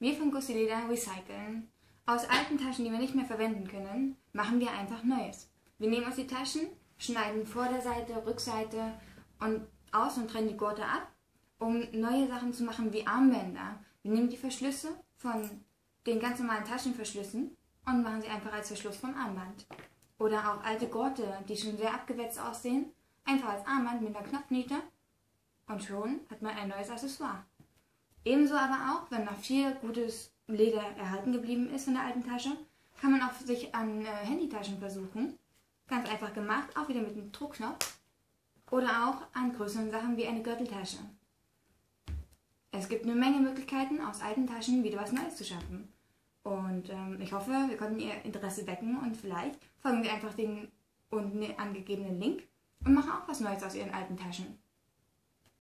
Wir von Gusti Leder recyceln. Aus alten Taschen, die wir nicht mehr verwenden können, machen wir einfach Neues. Wir nehmen uns die Taschen, schneiden Vorderseite, Rückseite und aus und trennen die Gurte ab, um neue Sachen zu machen wie Armbänder. Wir nehmen die Verschlüsse von den ganz normalen Taschenverschlüssen und machen sie einfach als Verschluss vom Armband. Oder auch alte Gurte, die schon sehr abgewetzt aussehen, einfach als Armband mit einer Knopfniete und schon hat man ein neues Accessoire. Ebenso aber auch, wenn noch viel gutes Leder erhalten geblieben ist von der alten Tasche, kann man auch sich an Handytaschen versuchen. Ganz einfach gemacht, auch wieder mit einem Druckknopf. Oder auch an größeren Sachen wie eine Gürteltasche. Es gibt eine Menge Möglichkeiten, aus alten Taschen wieder was Neues zu schaffen. Und ich hoffe, wir konnten Ihr Interesse wecken und vielleicht folgen Sie einfach dem unten angegebenen Link und machen auch was Neues aus Ihren alten Taschen.